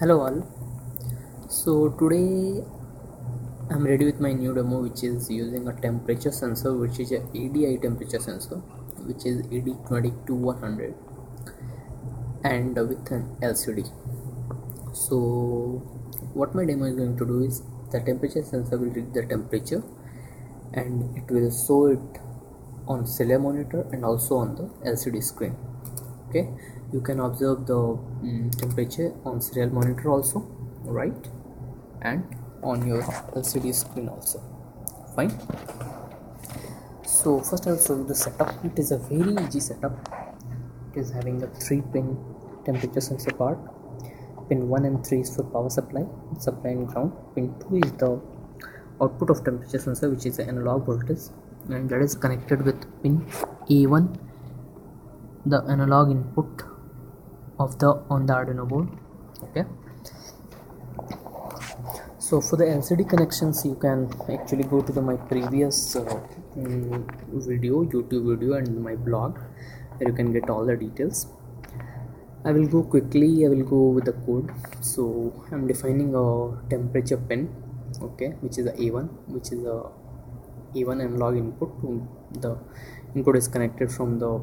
Hello all, so today I'm ready with my new demo, which is using a temperature sensor, which is an ADI temperature sensor, which is AD22100, and with an LCD. So what my demo is going to do is the temperature sensor will read the temperature and it will show it on cellular monitor and also on the LCD screen. Okay, you can observe the temperature on serial monitor also, right, and on your LCD screen also. Fine. So first I'll show you the setup. It is a very easy setup. It is having a 3-pin temperature sensor part. Pin 1 and 3 is for power supply and ground. Pin 2 is the output of temperature sensor, which is analog voltage, and that is connected with pin A1, the analog input of the on the Arduino board. Okay, so for the LCD connections, you can actually go to my previous YouTube video and my blog, where you can get all the details. I will go quickly, I will go with the code. So I'm defining a temperature pin, okay, which is the A1, which is the A1 analog input. The input is connected from the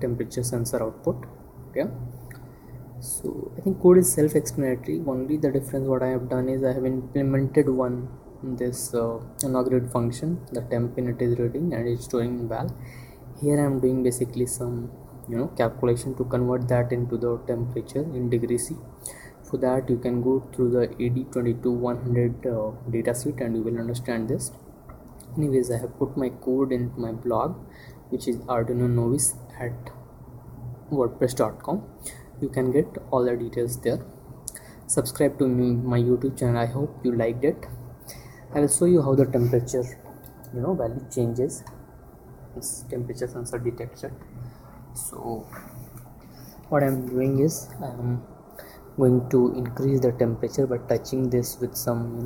temperature sensor output. Okay, so I think code is self-explanatory. Only the difference what I have done is I have implemented this analog read function, the temp pin it is reading and it's storing in val. Here I am doing basically some calculation to convert that into the temperature in degree C. For that you can go through the AD22100 datasheet and you will understand this. Anyways, I have put my code in my blog, which is Arduino novice at wordpress.com. you can get all the details there. Subscribe to my YouTube channel. I hope you liked it. I will show you how the temperature value changes. It's temperature sensor detected. So what I'm doing is I'm going to increase the temperature by touching this with some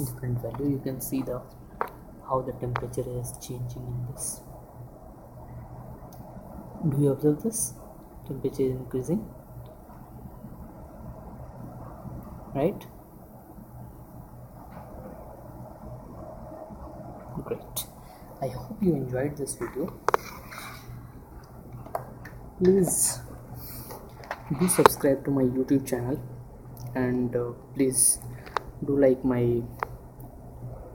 different value. You can see the how the temperature is changing in this. Do you observe this? Temperature is increasing, right? Great. I hope you enjoyed this video. Please do subscribe to my YouTube channel and please do like my